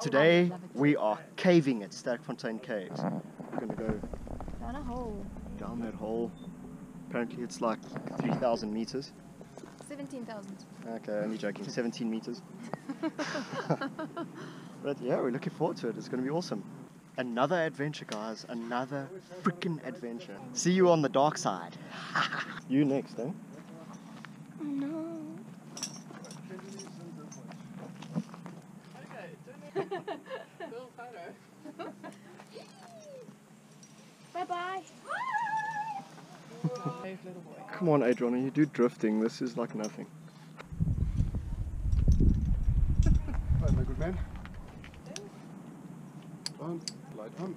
Today we are caving at Sterkfontein Caves. We're going to go down a hole. Down that hole. Apparently it's like 3,000 meters. 17,000. Okay, only joking. 17 meters. But yeah, we're looking forward to it. It's going to be awesome. Another adventure, guys. Another freaking adventure. See you on the dark side. You next, eh? No. Cool photo. Bye bye. Come on, Adriana, you do drifting. This is like nothing. Hi, my good man. On, light on.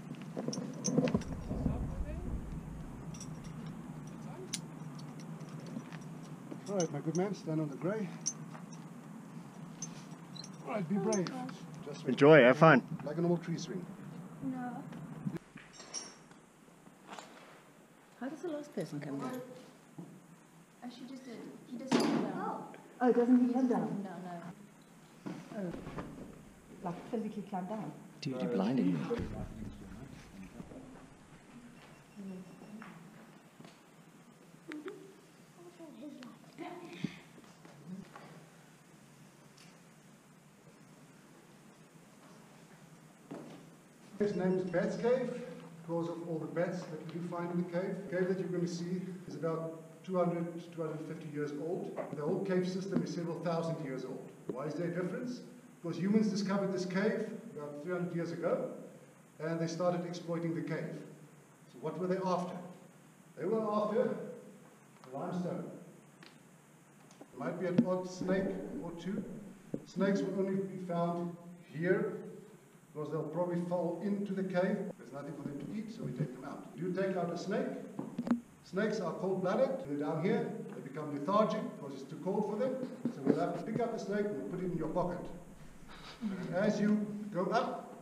Alright, my good man, stand on the grey. Alright, be brave. Just enjoy, have fun. Like a normal tree swing. No. How does the last person come down? Oh, she just did. He doesn't come down. Oh, doesn't he come down? No, no. Oh. Like physically climb down. Dude, you're blinding me. His name is Bat Cave, because of all the bats that you do find in the cave. The cave that you're going to see is about 200 to 250 years old. The whole cave system is several thousand years old. Why is there a difference? Because humans discovered this cave about 300 years ago, and they started exploiting the cave. So what were they after? They were after limestone. There might be an odd snake or two. Snakes will only be found here, because they'll probably fall into the cave. There's nothing for them to eat, so we take them out. You take out a snake. Snakes are cold-blooded. They're down here. They become lethargic because it's too cold for them. So we'll have to pick up a snake and put it in your pocket. And as you go up,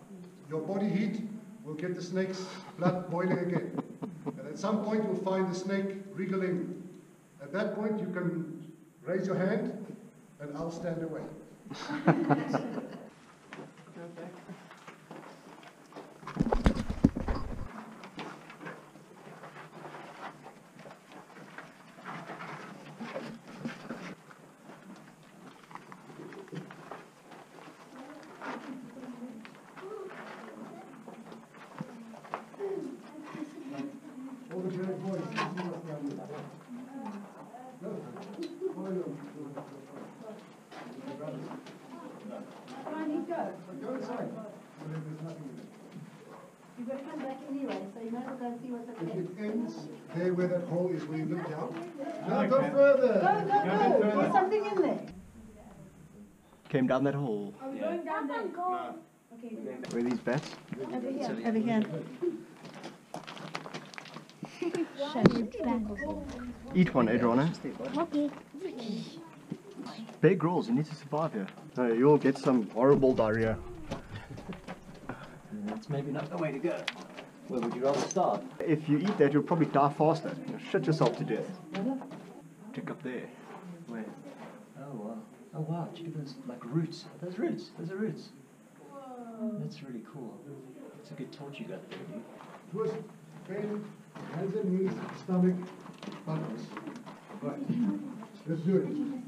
your body heat will get the snake's blood boiling again. And at some point, you'll find the snake wriggling. At that point, you can raise your hand, and I'll stand away. Go inside. There's nothing in it. You've got to come back anyway, so you might as well go and see what's up there. If it ends there where that hole is, where you look down. No, go further. Go. There's something in there. Came down that hole. Are we going down that hole? No. Okay. Where are these bats? Over here. Eat one, Adriana. Okay. Big rolls, you need to survive here. No, you'll get some horrible diarrhea. That's maybe not the way to go. Where would you rather start? If you eat that, you'll probably die faster. You'll shit yourself to death. Check up there. Where? Oh, wow. Oh, wow. Check out those, like, roots. Are those roots? Those are roots. Whoa. That's really cool. It's a good torch you got there, dude. Push, bend, hands and knees, stomach, buttocks. Right. Let's do it.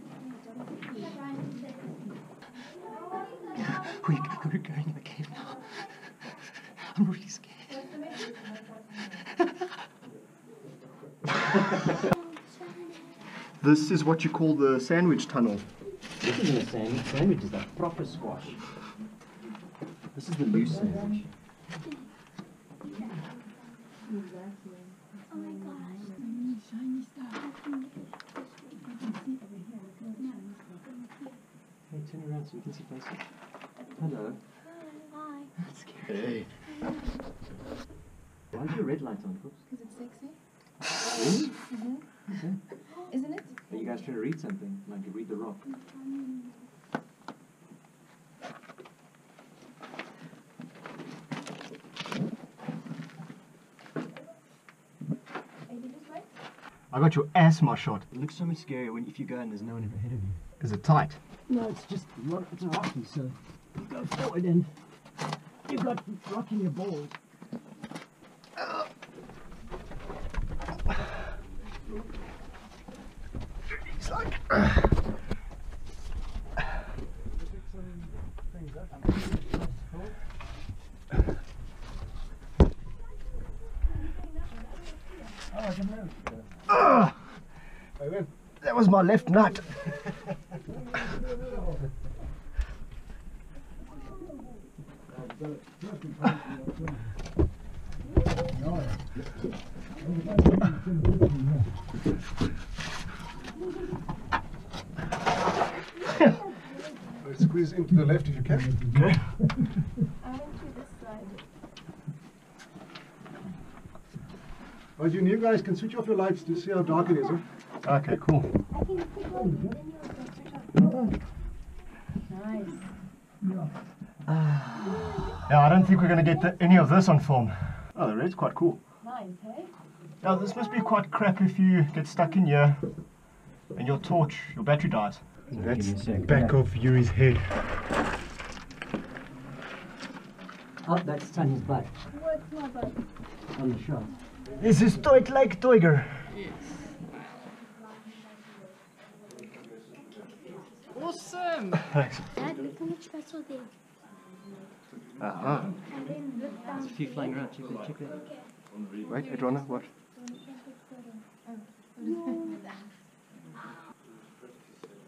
We're going in the cave now. I'm really scared. This is what you call the sandwich tunnel. This isn't a sandwich. Sandwich is that proper squash. This is the loose sandwich. Oh my gosh. Shiny stuff. Hey, turn around so we can see places. Hello. Hi. That's scary. Hey. Why is your red light on, Pops? Because it's sexy. Really? Mm-hmm. Isn't it? Are you guys trying to read something? Like you read the rock. I got your asthma shot. It looks so much scarier when if you go and there's no one ahead of you. Is it tight? No, it's just rocky, so you go forward and You've got rock in your balls. He's like... That was my left nut. Squeeze into the left if you can. Okay. I went to this side. But you new guys can switch off your lights to see how dark it is. Huh? Okay, cool. I can keep on. Nice. Yeah. Yeah, I don't think we're going to get any of this on film. Oh, the red's quite cool. Nice, hey? Yeah, this must be quite crap if you get stuck in here and your torch, your battery dies. That's back of Yuri's head. Oh, that's Tony's butt. What's my butt? On the shot. This is Toit like Toiger. Yes. Awesome! Thanks. Dad, look how much that's all there. Uh-huh. There's a few flying around. Check that, check that. Wait, Adrona, what?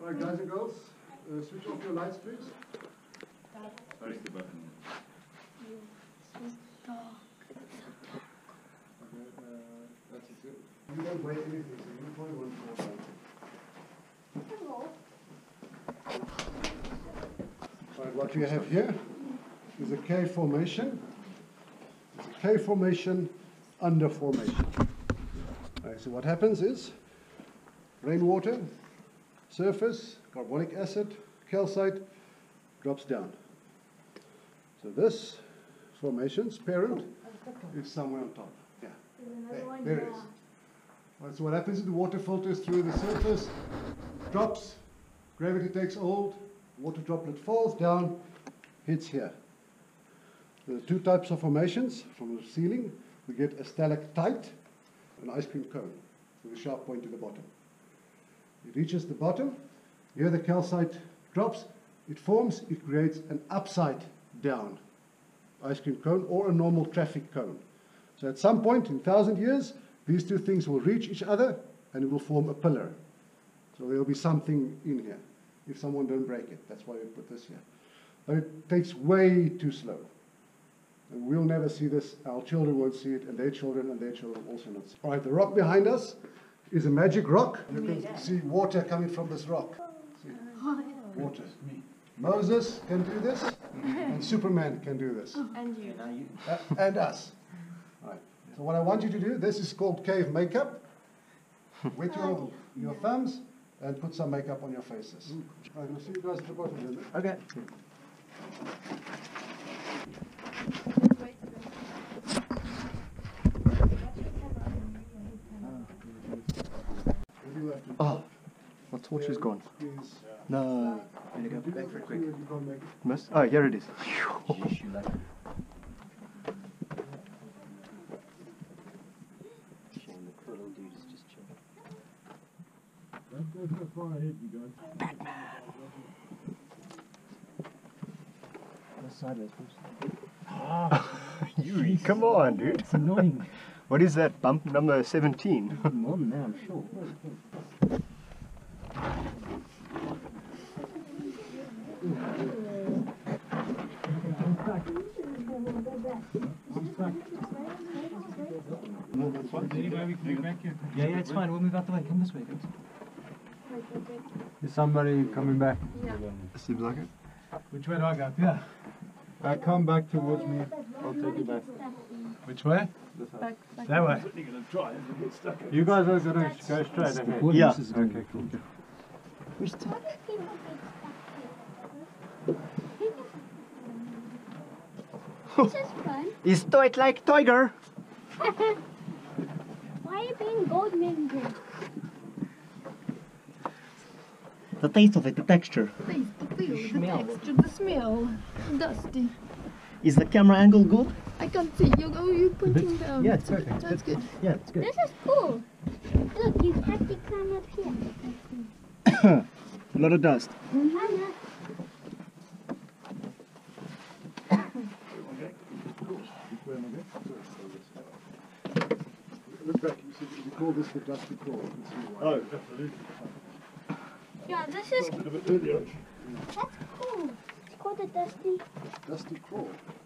Alright, guys and girls, switch off your lights, please. Where is the button? It's so dark. It's so dark. That's it. You don't weigh anything, so you probably want to go right. Alright, what you have here is a cave formation. It's a cave formation under formation. Alright, so what happens is rainwater, surface, carbonic acid, calcite drops down. So this formation's parent is somewhere on top. Yeah, there it is. All right, so what happens is the water filters through the surface, drops, gravity takes hold, water droplet falls down, hits here. There are two types of formations. From the ceiling, we get a stalactite, an ice cream cone, with a sharp point to the bottom. It reaches the bottom, here the calcite drops, it forms, it creates an upside down ice cream cone or a normal traffic cone. So at some point in 1,000 years, these two things will reach each other and it will form a pillar. So there will be something in here, if someone don't break it. That's why we put this here. But it takes way too slow. And we'll never see this, our children won't see it, and their children will also not see it. All right, the rock behind us is a magic rock. You can see water coming from this rock. See? Water. Moses can do this, and Superman can do this. And you. And us. All right. So what I want you to do, this is called cave makeup. With your thumbs, and put some makeup on your faces. All right, we'll see you guys at the bottom. Okay. Oh, my torch is gone. No. I'm going to go back for it quick. Missed? Oh, here it is. Batman. Yuri, come on, dude. It's annoying. What is that, bump number 17? More than that, I'm sure. Yeah, it's fine. We'll move out the way. Come this way, guys. Is somebody coming back? Yeah. Seems like it. Which way do I go? Yeah. Come back towards me. I'll take you back. Which way? Back. That way. You guys are going to go straight ahead. Yeah. Okay, cool. Which time? This is fun. Is Toit like Tiger? Why are you being Goldman? The taste of it, the texture. The taste, the feel, the texture, the smell. Dusty. Is the camera angle good? I can't see. You're pointing down. Yeah, it's perfect. That's good. Yeah, it's good. This is cool. Look, you have to come up here. A lot of dust. Mm-hmm. Look back, you see, we call this the dusty claw. Oh, definitely. Yeah, this is... A bit earlier. That's cool. It's called a dusty... Dusty claw.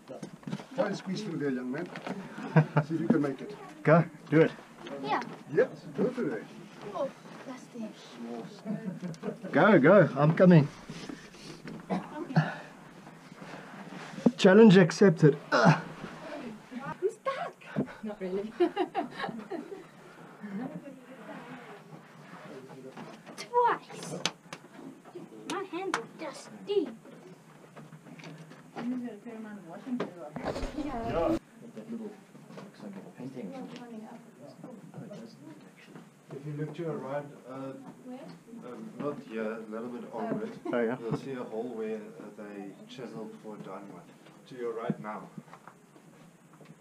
Yeah. Try and squeeze through there, young man. See if you can make it. Go, do it. Yeah. Yeah, go through there. Oh, dusty. Go, I'm coming. Challenge accepted. I'm stuck. Not really. Twice. My hands are dusty. I'm going to put them on the washing table. Yeah. That little looks like a painting. If you look to your right, not here, a little bit onward, oh, yeah. You'll see a hole where they chiseled for dynamite. To your right now.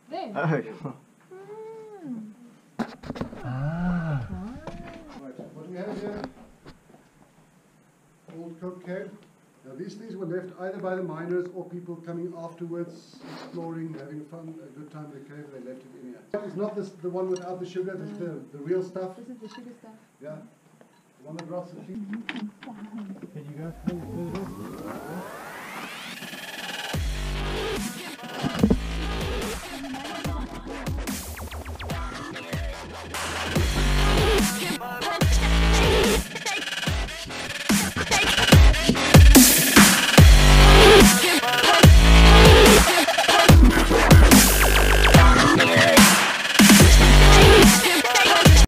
There? Oh. Yeah. Ah. Right, what do we have here? Old cocaine. Now these were left either by the miners or people coming afterwards, exploring, having fun, a good time in the cave, and they left it in here. It's not this, the one without the sugar, this is the real stuff. This is the sugar stuff. Yeah. The one that rots the cheese. Can you go?